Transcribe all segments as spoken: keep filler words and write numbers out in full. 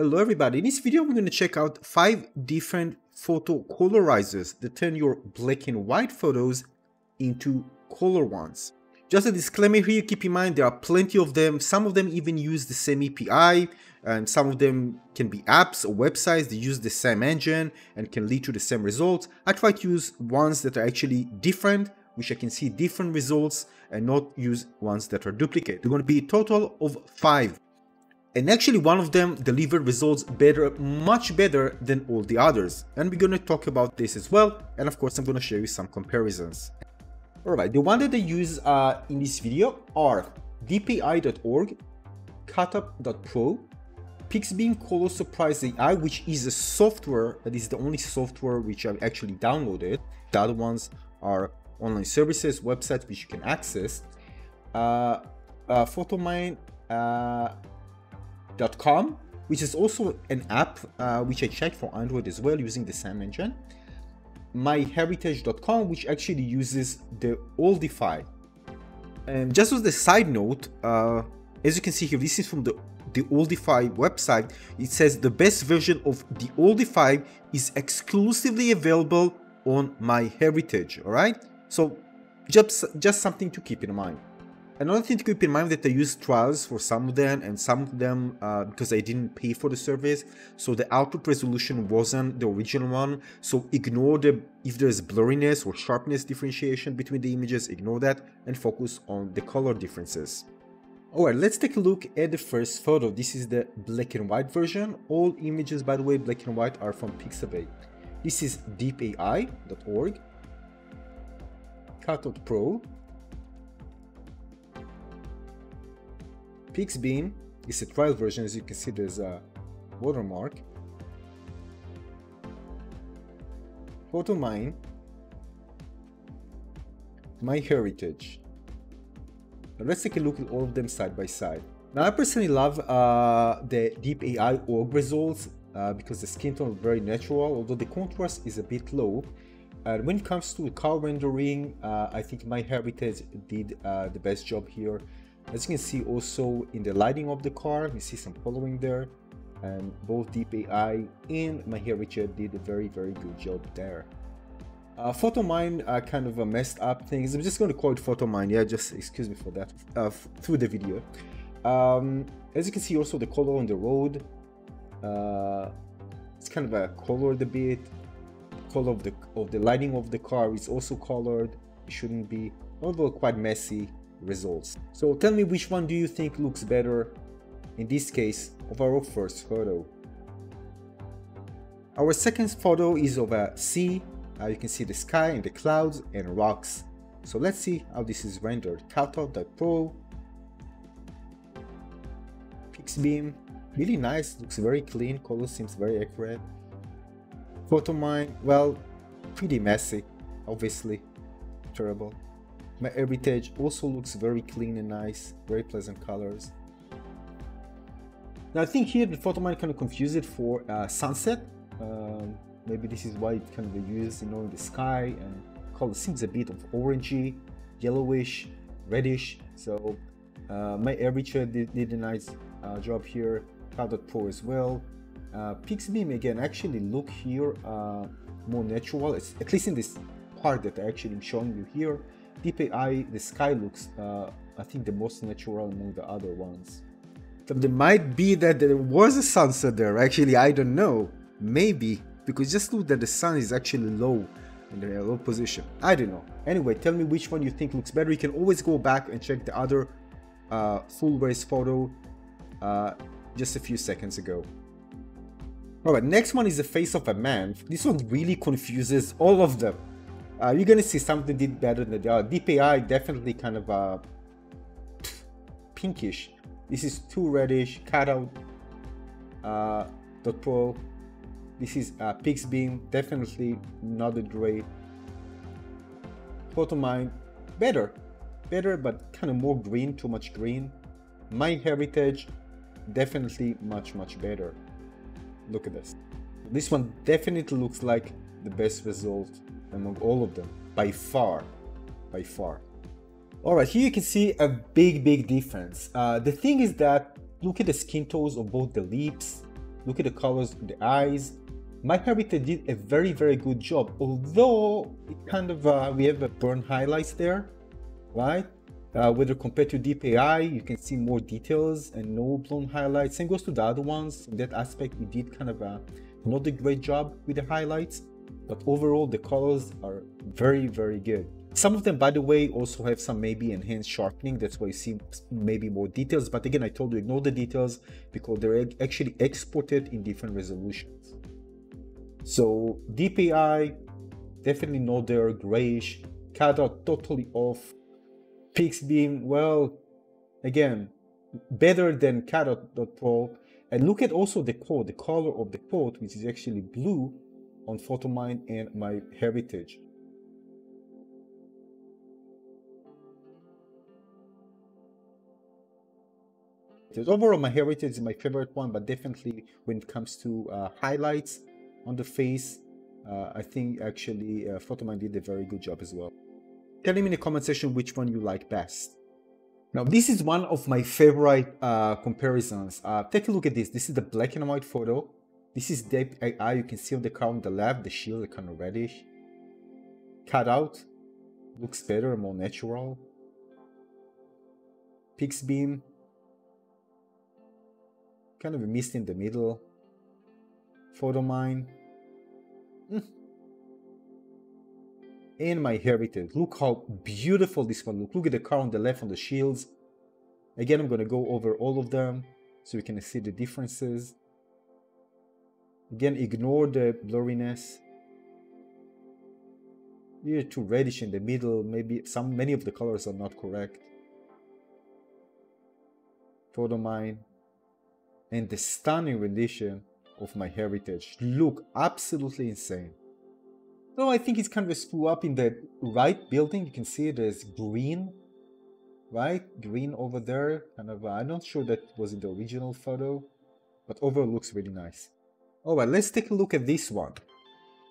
Hello everybody, in this video we're going to check out five different photo colorizers that turn your black and white photos into color ones. Just a disclaimer here, keep in mind there are plenty of them. Some of them even use the same A P I, and some of them can be apps or websites that use the same engine and can lead to the same results. I try to use ones that are actually different, which I can see different results, and not use ones that are duplicate. They're going to be a total of five. And actually one of them delivered results better, much better than all the others. And we're going to talk about this as well. And of course, I'm going to show you some comparisons. All right, the one that I use uh, in this video are D P I dot org, Cutout Pro, PixBim ColorSurprise A I, which is a software that is the only software which I've actually downloaded. The other ones are online services, websites which you can access, uh, uh, Photomyne, uh, .com, which is also an app uh, which I checked for Android as well using the same engine. My heritage dot com, which actually uses the DeOldify. And just as a side note, uh, as you can see here, this is from the DeOldify website. It says the best version of DeOldify is exclusively available on MyHeritage. All right, so just just something to keep in mind. Another thing to keep in mind that I use trials for some of them, and some of them uh, because I didn't pay for the service, so the output resolution wasn't the original one. So ignore the if there's blurriness or sharpness differentiation between the images, ignore that and focus on the color differences. All right, let's take a look at the first photo. This is the black and white version. All images, by the way, black and white, are from Pixabay. This is deep A I dot org, Cutout Pro. PixBim is a trial version, as you can see there's a watermark. Photomyne, MyHeritage. Now let's take a look at all of them side by side. Now I personally love uh, the deep A I dot org results uh, because the skin tone is very natural, although the contrast is a bit low. And uh, when it comes to color rendering, uh, I think MyHeritage did uh, the best job here. As you can see also in the lighting of the car, you see some following there, and both deep A I and MyHeritage did a very, very good job there. Uh, Photomyne uh, kind of uh, messed up things. I'm just going to call it Photomyne, yeah, just excuse me for that, uh, through the video. Um, as you can see also the color on the road, uh, it's kind of uh, colored a bit. The color of the, of the lighting of the car is also colored, it shouldn't be, although quite messy results. So tell me, which one do you think looks better in this case of our first photo? Our second photo is of a sea. Uh, you can see the sky and the clouds and rocks. So let's see how this is rendered. Cutout dot pro, PixBim, really nice, looks very clean, color seems very accurate. Photomyne, well, pretty messy, obviously, terrible. MyHeritage also looks very clean and nice, very pleasant colors. Now I think here the Photomyne kind of confused it for uh, sunset. Um, maybe this is why it kind of uses, you know, in the sky, and color seems a bit of orangey, yellowish, reddish. So uh, MyHeritage did, did a nice uh, job here. Cutout dot pro as well. Uh, PixBim again actually look here uh, more natural, it's, at least in this part that I actually am showing you here. deep A I, the sky looks, uh, I think, the most natural among the other ones. So there might be that there was a sunset there. Actually, I don't know. Maybe, because just look that the sun is actually low, in a low position. I don't know. Anyway, tell me which one you think looks better. You can always go back and check the other uh, full race photo uh, just a few seconds ago. All right, next one is the face of a man. This one really confuses all of them. Uh, you're gonna see something did better than the other. deep A I definitely kind of uh, pinkish. This is too reddish. Cutout uh, dot pro. This is uh, PixBim, definitely not a gray. Photomyne, better, better, but kind of more green, too much green. MyHeritage, definitely much much better. Look at this. This one definitely looks like the best result among all of them, by far, by far. All right, here you can see a big, big difference. Uh, the thing is that, look at the skin tones of both the lips, look at the colors, the eyes. MyHeritage did a very, very good job, although it kind of, uh, we have a burn highlights there, right? Uh, whether compared to DeepAI, you can see more details and no blown highlights. Same goes to the other ones. In that aspect, we did kind of a, not a great job with the highlights, but overall the colors are very, very good. Some of them, by the way, also have some maybe enhanced sharpening. That's why you see maybe more details. But again, I told you, ignore the details because they're actually exported in different resolutions. So DeepAI, definitely not there, grayish. Cutout, totally off. PixBim, well, again, better than Cutout Pro. And look at also the code, the color of the code, which is actually blue on Photomyne and MyHeritage. Overall, MyHeritage is my favorite one, but definitely when it comes to uh, highlights on the face, uh, I think actually uh, Photomyne did a very good job as well. Tell me in the comment section which one you like best. Now, this is one of my favorite uh, comparisons. Uh, take a look at this. This is the black and white photo. This is DeepAI. You can see on the car on the left, the shield is kind of reddish. Cutout looks better, more natural. PixBim, kind of a mist in the middle. Photomyne. Mm. And MyHeritage. Look how beautiful this one looks. Look at the car on the left on the shields. Again, I'm going to go over all of them so you can see the differences. Again, ignore the blurriness. You're too reddish in the middle. Maybe some, many of the colors are not correct. Photomyne. And the stunning rendition of MyHeritage. Look, absolutely insane. So I think it's kind of a screw up in the right building. You can see there's green, right? Green over there. Kind of, uh, I'm not sure that was in the original photo, but overall looks really nice. All right, let's take a look at this one,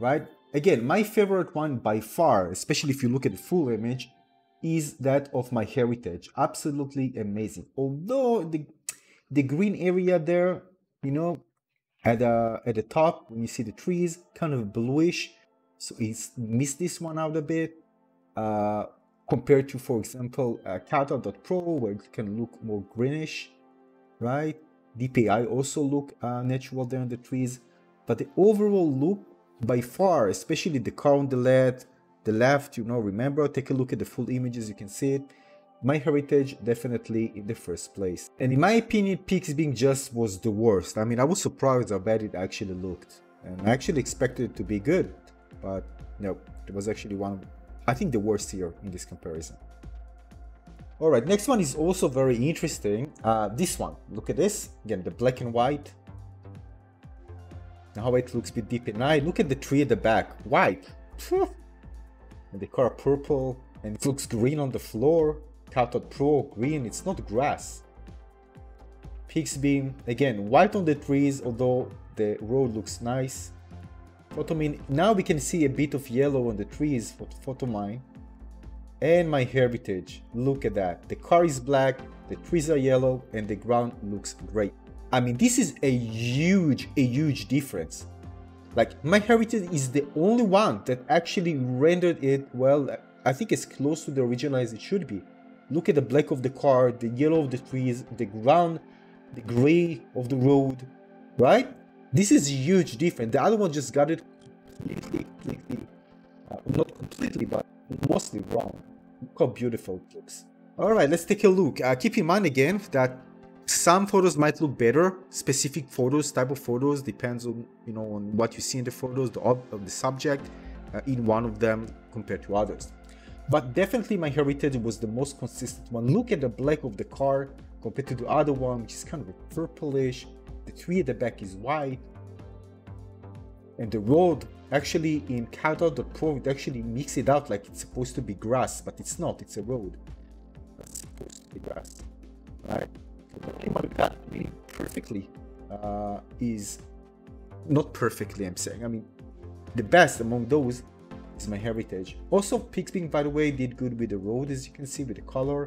right? Again, my favorite one by far, especially if you look at the full image, is that of MyHeritage. Absolutely amazing. Although the The green area there, you know, at the, at the top, when you see the trees, kind of bluish. So it's missed this one out a bit. Uh, compared to, for example, uh, Cutout Pro, where it can look more greenish, right? DeepAI also look uh, natural there in the trees. But the overall look, by far, especially the car on the left, the left, you know, remember, take a look at the full images, you can see it. MyHeritage definitely in the first place. And in my opinion, PixBim just was the worst. I mean, I was surprised how bad it actually looked. And I actually expected it to be good. But no, it was actually one, I think the worst here in this comparison. All right, next one is also very interesting. Uh, this one, look at this. Again, the black and white. Now how it looks with DeepAI. Look at the tree at the back, white. And the car purple. And it looks green on the floor. Cutout Pro, green, it's not grass. PixBim, again, white on the trees, although the road looks nice. Photomyne, now we can see a bit of yellow on the trees for Photomyne. And MyHeritage, look at that. The car is black, the trees are yellow, and the ground looks great. I mean, this is a huge, a huge difference. Like, MyHeritage is the only one that actually rendered it, well, I think as close to the original as it should be. Look at the black of the car, the yellow of the trees, the ground, the gray of the road, right? This is huge difference. The other one just got it completely, completely, uh, not completely, but mostly wrong. Look how beautiful it looks. All right, let's take a look. Uh, keep in mind again that some photos might look better, specific photos, type of photos, depends on, you know, on what you see in the photos, the, of the subject uh, in one of them compared to others. But definitely MyHeritage was the most consistent one. Look at the black of the car compared to the other one, which is kind of a purplish. The tree at the back is white. And the road, actually in Cutout Pro, it actually mixes it out like it's supposed to be grass, but it's not, it's a road. It's supposed to be grass, right? What got me perfectly uh, is, not perfectly I'm saying, I mean, the best among those is MyHeritage. Also, PixBim, by the way, did good with the road, as you can see, with the color.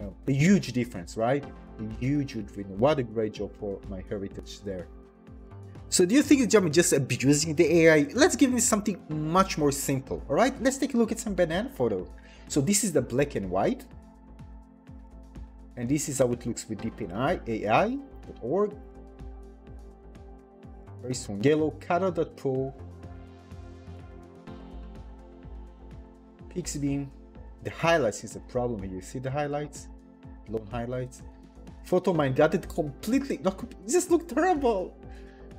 Uh, a huge difference, right? huge win. What a great job for MyHeritage there. So do you think I'm just abusing the A I? Let's give me something much more simple, all right? Let's take a look at some banana photos. So this is the black and white. And this is how it looks with deep A I dot org. Very strong yellow, Cutout Pro, PixBim. The highlights is a problem here. You see the highlights? Long highlights. Photomyne got it completely, not completely, just look terrible.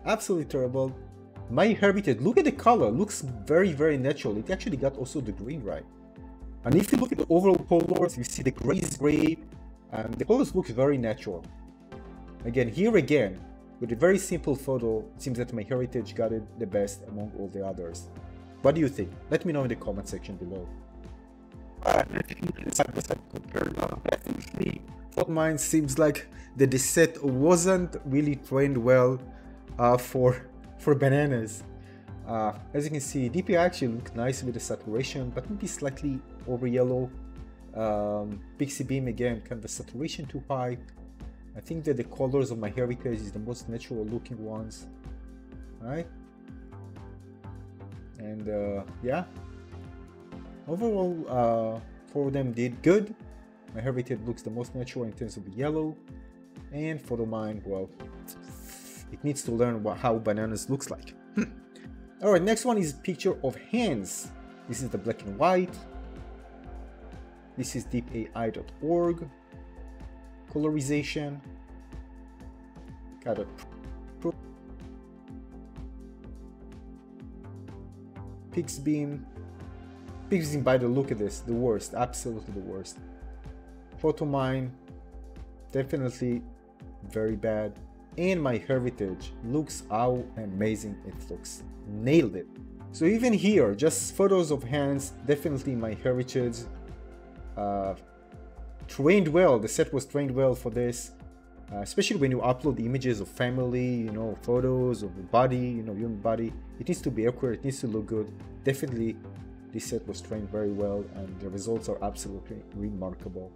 Absolutely terrible. MyHeritage, look at the color, looks very, very natural. It actually got also the green right. And if you look at the overall colors, you see the gray is gray, and the colors look very natural. Again, here again, with a very simple photo, it seems that MyHeritage got it the best among all the others. What do you think? Let me know in the comment section below. Uh, I think side by side compared now. I think the Photomyne seems like that the set wasn't really trained well uh, for for bananas. Uh, as you can see, D P I actually looked nice with the saturation, but maybe slightly over yellow. Um, PixBim again, kind of the saturation too high. I think that the colors of MyHeritage is the most natural looking ones, all right? And uh, yeah. Overall, uh, four of them did good. MyHeritage looks the most natural in terms of the yellow, and Photomyne, well, it needs to learn what, how bananas looks like. All right, next one is picture of hands. This is the black and white. This is deep A I dot org. Colorization. Cutout Pro. PixBim. PixBim, by the look at this, the worst, absolutely the worst. Photomyne, definitely very bad. And MyHeritage, looks how amazing it looks. Nailed it. So even here, just photos of hands, definitely MyHeritage. Uh, trained well, the set was trained well for this. Uh, especially when you upload the images of family, you know, photos of the body, you know, human body. It needs to be accurate, it needs to look good. Definitely. This set was trained very well, and the results are absolutely remarkable.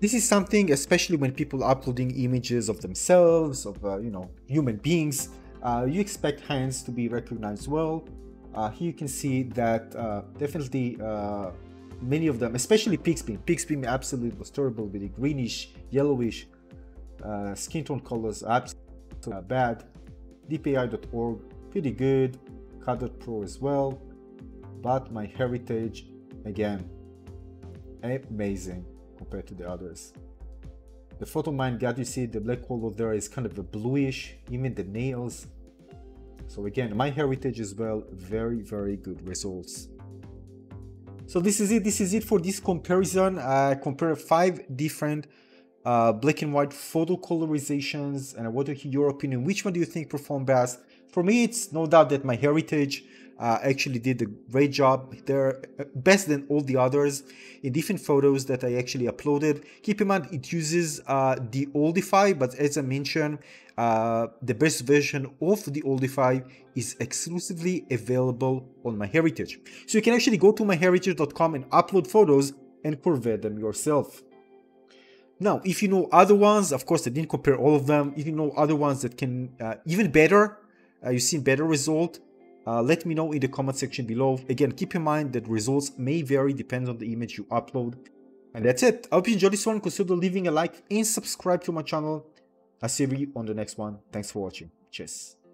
This is something, especially when people are uploading images of themselves, of uh, you know, human beings, uh, you expect hands to be recognized well. Uh, here you can see that uh, definitely uh, many of them, especially PixBim. PixBim absolutely was terrible with the greenish, yellowish uh, skin tone colors, absolutely uh, bad. deep A I dot org, pretty good. Cutout Pro as well. But MyHeritage, again, amazing compared to the others. The Photomyne got, you see the black color there is kind of a bluish, even the nails. So again, MyHeritage as well, very, very good results. So this is it, this is it for this comparison. I compared five different uh, black and white photo colorizations, and I want to hear your opinion. Which one do you think performed best? For me, it's no doubt that MyHeritage uh, actually did a great job. They're best than all the others in different photos that I actually uploaded. Keep in mind, it uses uh, DeOldify, but as I mentioned, uh, the best version of DeOldify is exclusively available on MyHeritage. So you can actually go to my heritage dot com and upload photos and convert them yourself. Now, if you know other ones, of course, I didn't compare all of them. If you know other ones that can uh, even better, Uh, you've seen better result, uh, let me know in the comment section below. Again, keep in mind that results may vary depending on the image you upload. And that's it. I hope you enjoyed this one. Consider leaving a like and subscribe to my channel. I'll see you on the next one. Thanks for watching. Cheers.